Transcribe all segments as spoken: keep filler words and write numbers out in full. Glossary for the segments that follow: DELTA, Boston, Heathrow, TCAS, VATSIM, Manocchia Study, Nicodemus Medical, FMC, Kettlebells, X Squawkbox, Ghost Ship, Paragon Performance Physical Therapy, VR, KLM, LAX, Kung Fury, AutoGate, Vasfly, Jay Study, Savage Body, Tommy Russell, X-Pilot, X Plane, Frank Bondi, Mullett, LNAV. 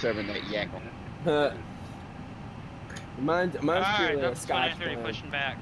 Serving that yak on it. Mine, mine's Alright, uh, twenty thirty pushing back.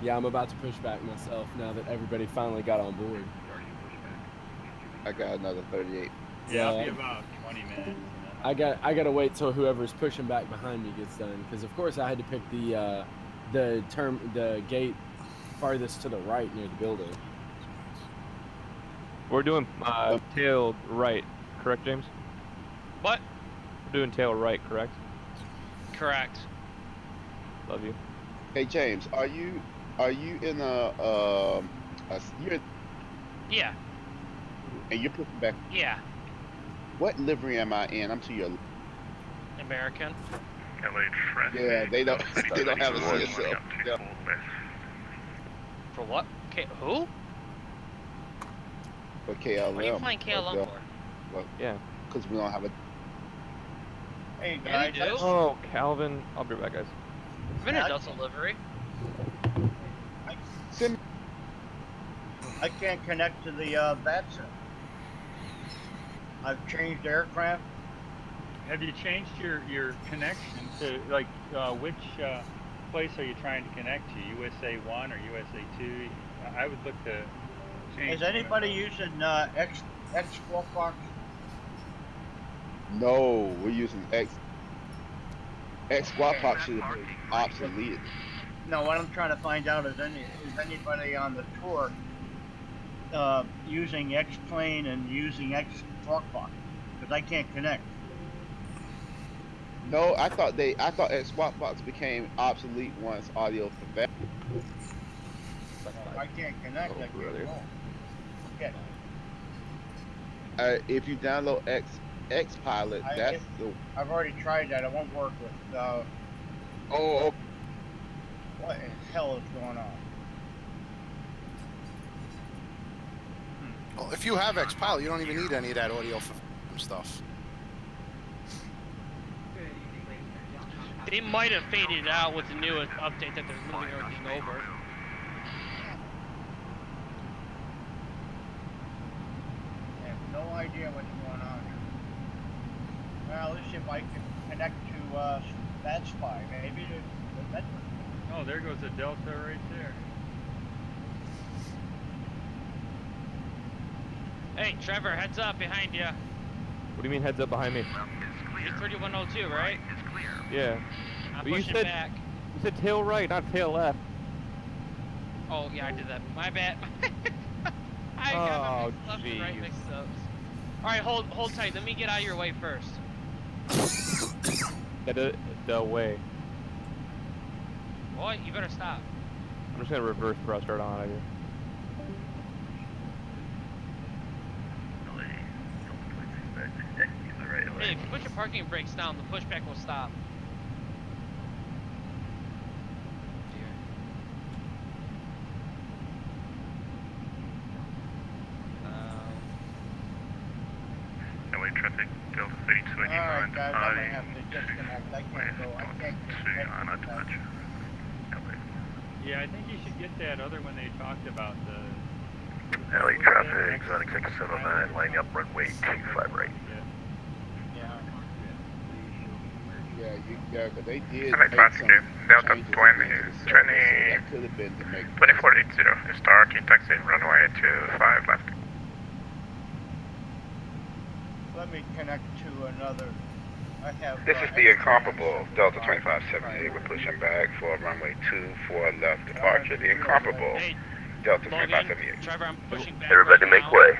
Yeah, I'm about to push back myself now that everybody finally got on board. I got another thirty-eight. Yeah, so, I'll be about twenty minutes. I got I gotta wait till whoever's pushing back behind me gets done, because of course I had to pick the uh, the term the gate farthest to the right near the building. We're doing uh, tail right, correct, James? What? We're doing tail right, correct? Correct. Love you. Hey James, are you are you in a um uh, you're yeah. And you're pushing back. Yeah. What livery am I in? I'm to your American. L A yeah, they don't. They don't have a C S L. Yeah. For what? K who? For K L M. What are you playing K L M for? Well, yeah, because we don't have a. Hey, I do. Oh, Calvin. I'll be right back, guys. I'm in a Delta livery. I, Sim I can't connect to the uh, VATSIM. I've changed aircraft. Have you changed your, your connection to, like, uh, which uh, place are you trying to connect to? U S A one or U S A two? I would look to change. Is anybody using uh, X X Squawkbox? No, we're using X. X Squawkbox should have been obsolete. No, what I'm trying to find out is, any, is anybody on the tour uh, using X Plane and using X Squawkbox, because I can't connect. No, I thought they, I thought X Squawkbox became obsolete once audio for that. I can't connect. Oh, I can't okay. uh, If you download X X-Pilot, that's if, the. I've already tried that. It won't work with. Uh, oh, okay. What in hell is going on? Well, if you have X-Pilot, you don't even need any of that audio for stuff. They might have faded it out with the newest update that they're moving everything over. I have no idea what's going on here. Well, let's see if I can connect to uh, Vasfly, maybe to the Oh, there goes a Delta right there. Hey, Trevor, heads up behind you. What do you mean heads up behind me? You're thirty-one oh two, right? Yeah. I'm but pushing you said, back. You said tail right, not tail left. Oh, yeah, I did that. My bad. I got oh, my left and right mixed up. All right, hold hold tight. Let me get out of your way first. Get out the way. Boy, you better stop. I'm just going to reverse thrust right on out of here. Hey, if you put your parking brakes down, the pushback will stop. Uh, no way traffic, Delta thirty-two eighty-nine. Alright guys, I'm going to have to disconnect. I can't go. I can't connect to that. Yeah, I think you should get that other one they talked about. The L A traffic, Exotic six seven nine, lining up runway two five right. Yeah, you, yeah, but they did. L A traffic, Delta twenty, twenty, twenty forty, start in taxi, runway two five left. Let me connect to another. I have, this uh, is the incomparable Delta twenty-five seventy-eight. We're pushing back for runway two four left departure. The incomparable hey, Delta twenty-five seventy-eight. Trevor, I'm pushing back. Everybody right make now. Way.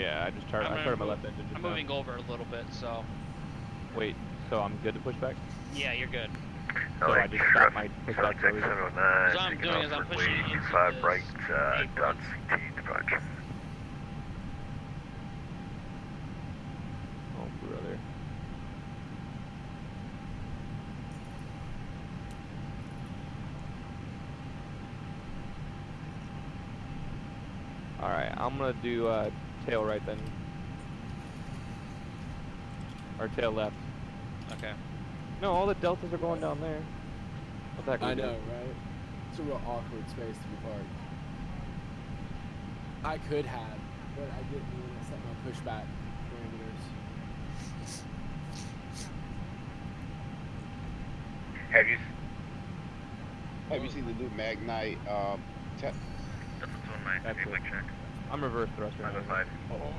Yeah, I just turned. I'm I started my left engine. I'm now. Moving over a little bit, so. Wait, so I'm good to push back? Yeah, you're good. So I just got my pushback. So what I'm doing is I'm pushing into five right, uh, dot C T departure. Oh, brother. Alright, I'm gonna do uh, tail right then. Or tail left. Okay. No, all the deltas are going down there. What's that I know, right? It's a real awkward space to be parked. I could have, but I didn't. sentinel pushback parameters. Have you have you seen the new Magnite? Um, test? That's it. Check. I'm reverse thrust right now. Oh, oh,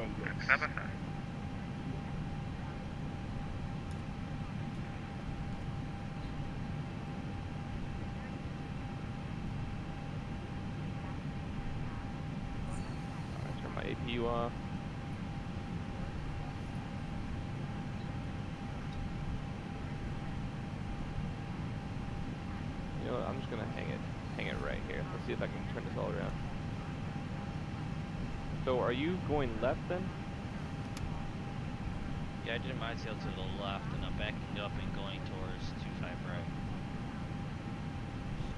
you are. You know what, I'm just gonna hang it, hang it right here. Let's see if I can turn this all around. So are you going left then? Yeah, I did my tail to the left and I'm backing up and going towards two five right.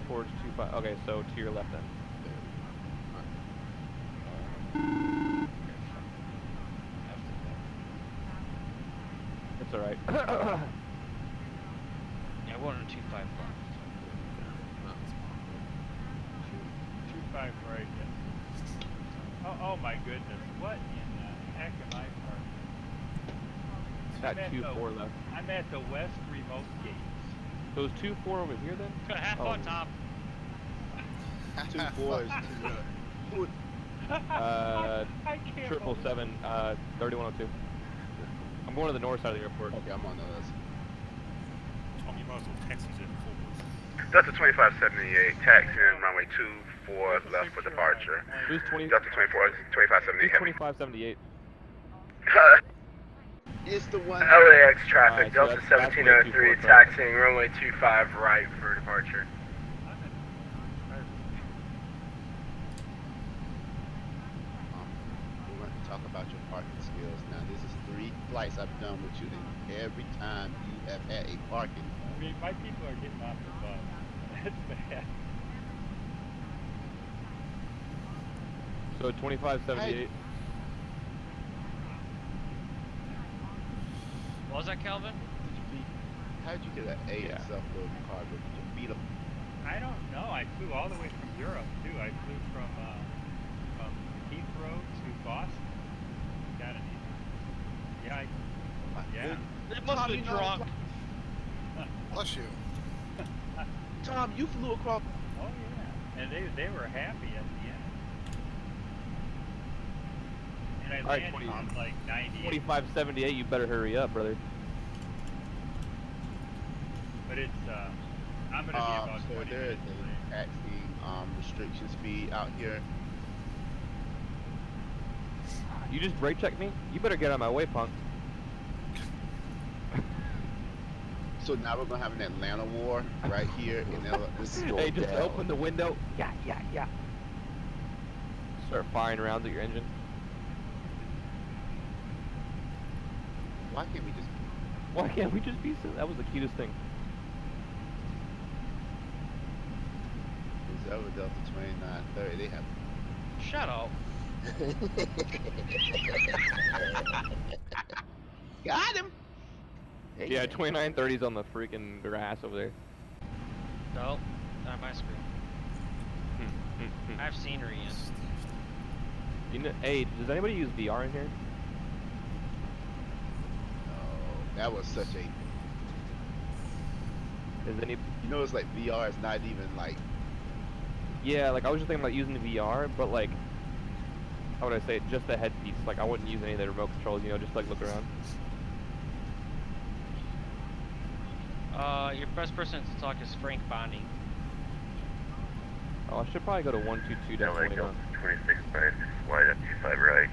Towards two five, okay, so to your left then. That's alright. Yeah, one or two five left. Two, two five right, yes. Oh, oh my goodness, what in the heck am I parking? That I'm two the, four left. I'm at the west remote gates. Those two four over here then? Got half oh. on top. Two fours. Two Uh, triple seven, uh, thirty-one oh two. I'm going to the north side of the airport. Okay, I'm on those. Tommy Russell, taxis in forward. Delta twenty-five seventy-eight, taxi in runway two four left for departure. Who's twenty? Delta twenty-four, twenty-five seventy-eight. twenty-five seventy-eight. It's the one. L A X traffic, Delta seventeen oh three, taxiing runway two five right for departure. Talk about your parking skills. Now, this is three flights I've done with you, and every time you have had a parking. I mean, my people are getting off the bus. That's bad. So twenty-five seventy-eight. What was that, Calvin? How did you get an A yeah. self loading car? Did you beat them? I don't know. I flew all the way from Europe too. I flew from uh, from Heathrow to Boston. Yeah, I, yeah. It must have been drunk. Bless you. Tom, you flew across. Oh yeah, and they they were happy at the end. And I landed right, on like ninety. twenty-five seventy-eight. You better hurry up, brother. But it's uh, I'm gonna um, be about so twenty there minutes is a taxi um restriction speed out here. You just brake checked me? You better get out of my way, punk. So now we're gonna have an Atlanta war right here and this is going Hey, just down. Open the window. Yeah, yeah, yeah. Start firing rounds at your engine. Why can't we just Why can't we just be so that was the cutest thing. It's over Delta twenty-nine thirty, they have shut up. Got him. Hey, yeah, twenty-nine thirty's on the freaking grass over there. No, not my screen. I have scenery in. You know, hey, does anybody use V R in here? Oh, that was such a. Is any? You know, it's like V R is not even like. Yeah, like I was just thinking about using the V R, but like. How would I say it? Just the headpiece. Like I wouldn't use any of the remote controls. You know, just like look around. Uh, your best person to talk is Frank Bondi. Oh, I should probably go to one two two down twenty one. Twenty-six five, wide up two five right.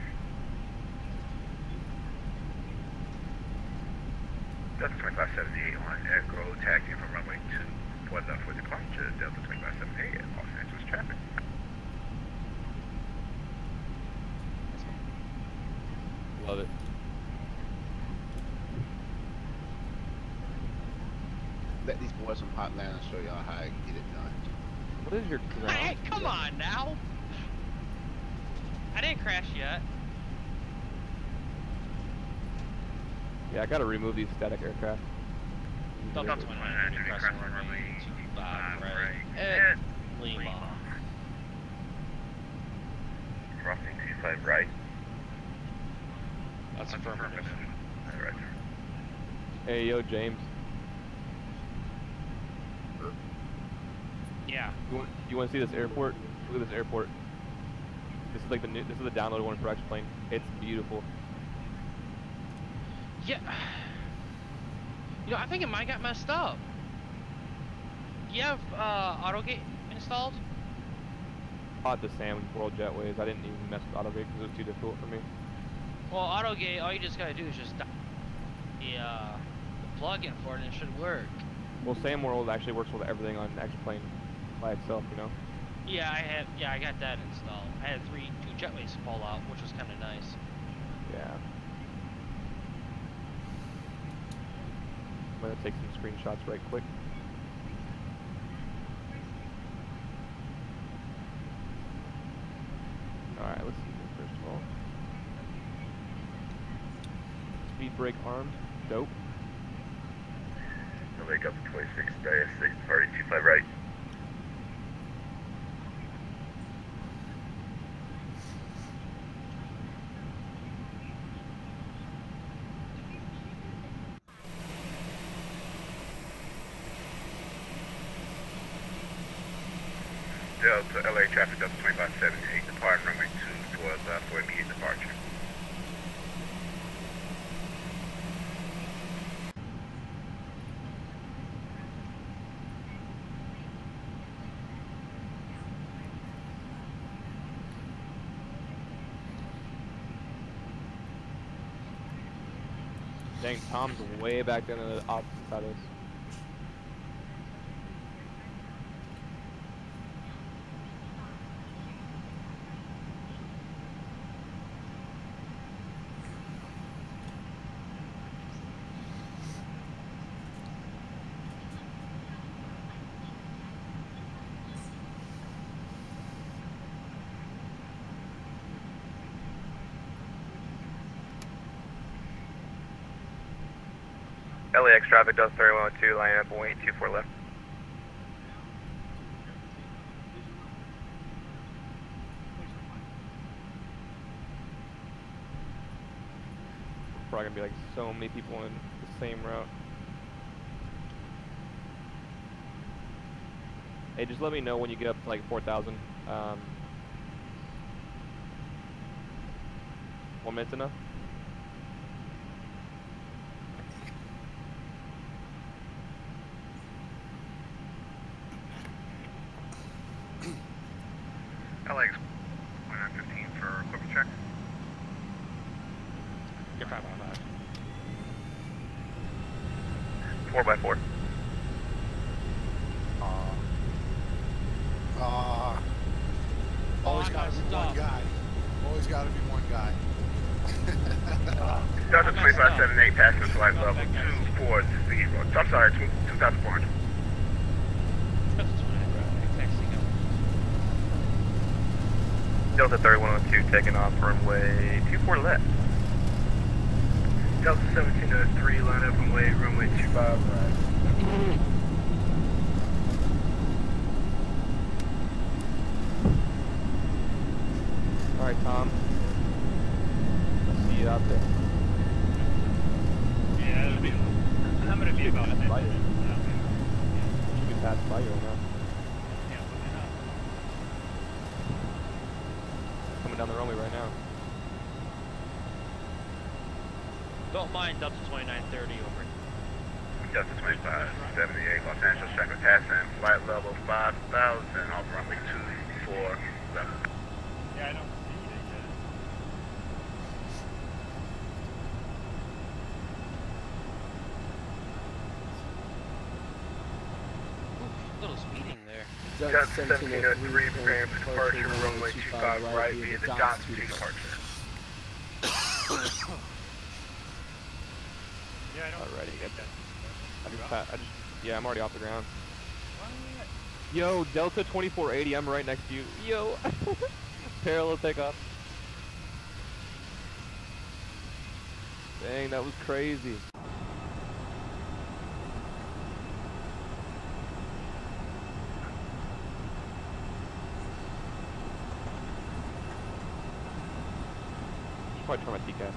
Delta twenty-five seventy-eight on Echo, taxiing from runway two four left for departure. Delta twenty-five seventy-eight at Los Angeles traffic. Love it. Let these boys from Hotland show y'all how I get it done. What is your ground? Hey, come yeah. on now! I didn't crash yet. Yeah, I gotta remove these static aircraft. Don't talk to my mind. You're crossing runway two five right at Lima. Crossing two five right. That's affirmative. Alright. Hey, yo, James. Yeah. You want, you want to see this airport? Look at this airport. This is like the new, this is the downloaded one for X Plane. It's beautiful. Yeah. You know, I think it might got messed up. You have uh, AutoGate installed? Hot the same World Jetways. I didn't even mess with AutoGate because it was too difficult for me. Well, AutoGate, all you just gotta do is just dial the, uh, the plugin for it and it should work. Well, Sam World actually works with everything on X Plane by itself, you know. Yeah, I have. Yeah, I got that installed. I had three two jetways fall out, which was kind of nice. Yeah. I'm gonna take some screenshots right quick. All right, let's see here first of all. Speed brake armed, dope. Wake up twenty-six, dias six, party two five right. Delta L A traffic up twenty-five seventy-eight, depart runway two towards uh, for immediate departure. Dang, Tom's way back down to the opposite side of us. L A X traffic, Delta thirty-one oh two, line up one eight two four left. Probably gonna be like so many people on the same route. Hey, just let me know when you get up to like four thousand. Um, one minute's enough? Delta thirty-one oh two taking off runway two four left. Delta seventeen oh three line up runway, runway two five right. Alright, Tom. I'll see you out there. Yeah, that'll be. I'm gonna be about a minute. You can pass by you right now. Down the runway right now. Don't mind Delta twenty-nine thirty over. Delta twenty-five seventy-eight Los Angeles Checkered Passing flight level five thousand off runway two four left. Yeah, I don't see it yet. Ooh, little speeding there. Delta seventeen oh three preparing for departure, runway two five right via the dock to departure. Yeah, I don't already get that. I just, I just, yeah, I'm already off the ground. Yo, Delta twenty-four eighty, I'm right next to you. Yo, parallel takeoff. Dang, that was crazy. Probably turn my T C A S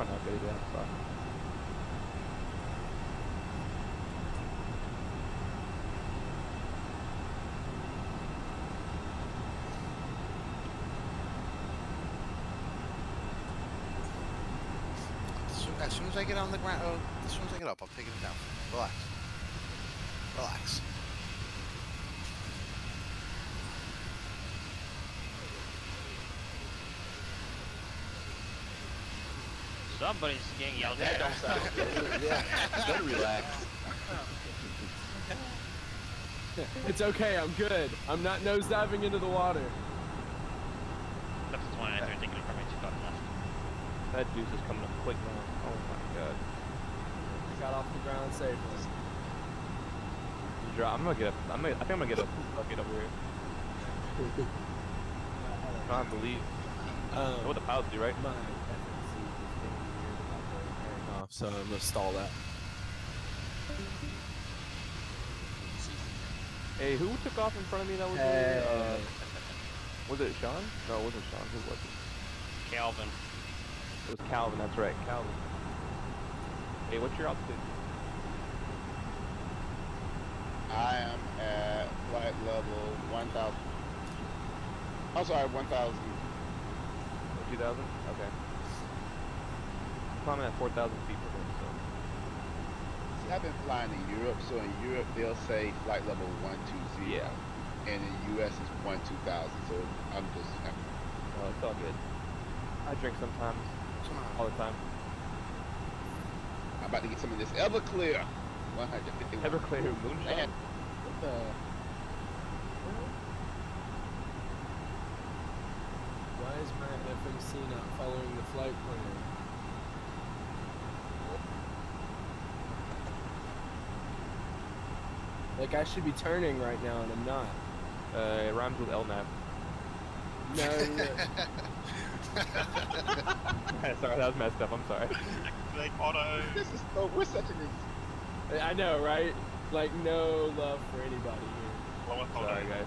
on. baby outside. As soon as I get on the ground, oh, as soon as I get up, I'll take it down. Relax. Relax. Somebody's getting yelled at. That don't sound good. Yeah. Better relax. It's okay, I'm good. I'm not nose diving into the water. That's the one I started thinking of from each got left. That deuce is coming up quick now. Oh my god. I got off the ground safely. I'm gonna get up. I'm gonna, I think I'm gonna get up. I'll get up here. I don't have to leave. Um, you know what the pilots do, right? My F M C is being weird about the airing off, so I'm gonna stall that. Hey, who took off in front of me? That was hey. uh, was it Sean? No, it wasn't Sean. Who was it? Calvin. It was Calvin. That's right, Calvin. Hey, what's your altitude? I am at flight level one thousand. I'm sorry, one thousand. two thousand? Okay. I'm climbing at four thousand feet per minute, so. See, I've been flying in Europe, so in Europe they'll say flight level one two zero. Yeah. And in the U S it's one two thousand, so I'm just... I'm... Well, it's all good. I drink sometimes. All the time. I'm about to get some of this Everclear. Everclear moonshine. What the? Why is my F M C not following the flight plan? Like I should be turning right now and I'm not. Uh, it rhymes with L N A V. No. No. Sorry, that was messed up. I'm sorry. Like auto. This is so. We're such an. I know, right? Like, no love for anybody here. Well, sorry, guys.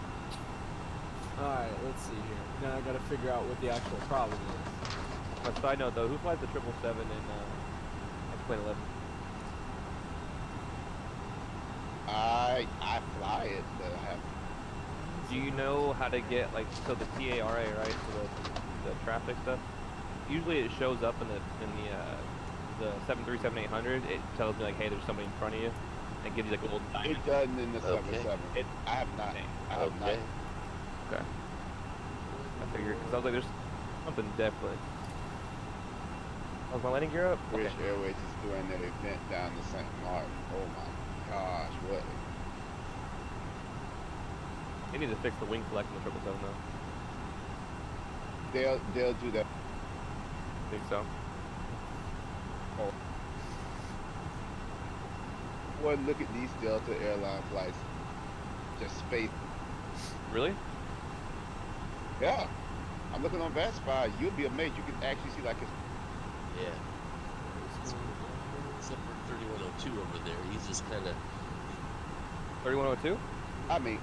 Alright, let's see here. Now I gotta figure out what the actual problem is. On a side note, though, who flies the triple seven in uh, X Plane eleven? I, I fly it, but I haven't. Do you know how to get, like, so the T A R A, right, so the, the traffic stuff? Usually it shows up in the, in the, uh, the seven three seven eight hundred, it tells me like, hey, there's somebody in front of you, and it gives you like a little diamond. It doesn't in the seven seven. Okay. I have not. I have okay. not. Okay. I figured, because I was like, there's something definitely. Oh, was my landing gear up? British okay. Airways is doing that event down to Saint Martin. Oh my gosh, what? They need to fix the wing flex in the triple seven though. They'll, they'll do that. I think so. Well, look at these Delta airline flights. Just space. Really? Yeah. I'm looking on Vasfly. You'll be amazed. You can actually see like it's. Yeah. Except for thirty-one oh two over there. He's just kind of. thirty-one oh two? I mean,